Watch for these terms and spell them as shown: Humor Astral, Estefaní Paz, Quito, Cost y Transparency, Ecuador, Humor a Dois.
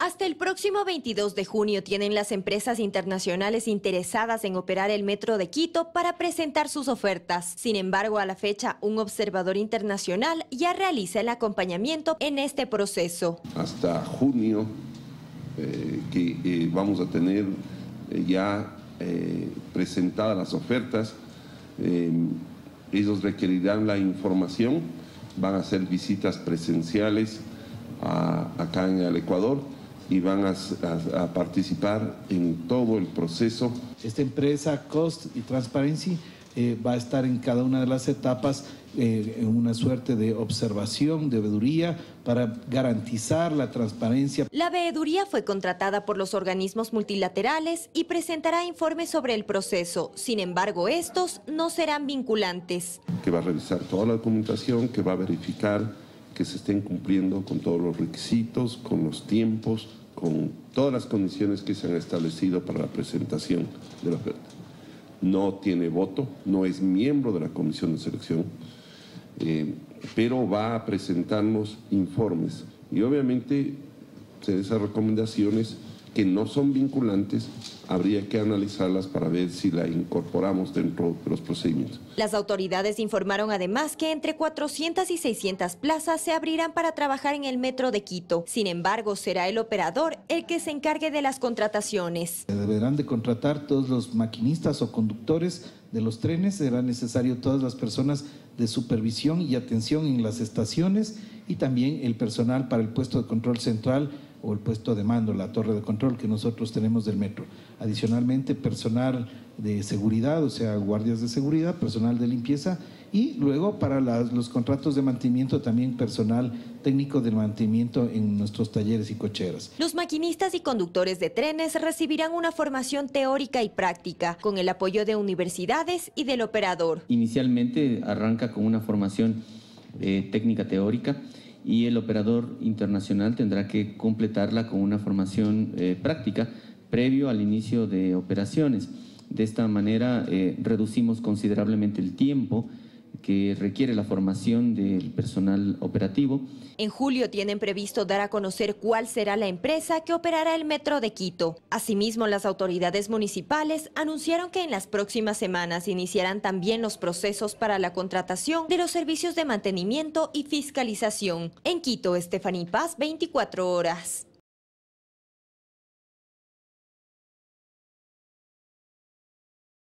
Hasta el próximo 22 de junio tienen las empresas internacionales interesadas en operar el metro de Quito para presentar sus ofertas. Sin embargo, a la fecha, un observador internacional ya realiza el acompañamiento en este proceso. Hasta junio vamos a tener ya presentadas las ofertas. Ellos requerirán la información, van a hacer visitas presenciales acá en el Ecuador y van a participar en todo el proceso. Esta empresa Cost y Transparency va a estar en cada una de las etapas en una suerte de observación, de veeduría, para garantizar la transparencia. La veeduría fue contratada por los organismos multilaterales y presentará informes sobre el proceso. Sin embargo, estos no serán vinculantes. Que va a revisar toda la documentación, que va a verificar que se estén cumpliendo con todos los requisitos, con los tiempos, con todas las condiciones que se han establecido para la presentación de la oferta. No tiene voto, no es miembro de la comisión de selección, pero va a presentarnos informes. Y obviamente esas recomendaciones que no son vinculantes, habría que analizarlas para ver si la incorporamos dentro de los procedimientos. Las autoridades informaron además que entre 400 y 600 plazas se abrirán para trabajar en el metro de Quito. Sin embargo, será el operador el que se encargue de las contrataciones. Se deberán de contratar todos los maquinistas o conductores de los trenes, será necesario todas las personas de supervisión y atención en las estaciones y también el personal para el puesto de control central o el puesto de mando, la torre de control que nosotros tenemos del metro. Adicionalmente, personal de seguridad, o sea, guardias de seguridad, personal de limpieza y luego para los contratos de mantenimiento también personal técnico de mantenimiento en nuestros talleres y cocheras. Los maquinistas y conductores de trenes recibirán una formación teórica y práctica con el apoyo de universidades y del operador. Inicialmente arranca con una formación técnica teórica y el operador internacional tendrá que completarla con una formación práctica previo al inicio de operaciones. De esta manera reducimos considerablemente el tiempo que requiere la formación del personal operativo. En julio tienen previsto dar a conocer cuál será la empresa que operará el metro de Quito. Asimismo, las autoridades municipales anunciaron que en las próximas semanas iniciarán también los procesos para la contratación de los servicios de mantenimiento y fiscalización. En Quito, Estefaní Paz, 24 horas.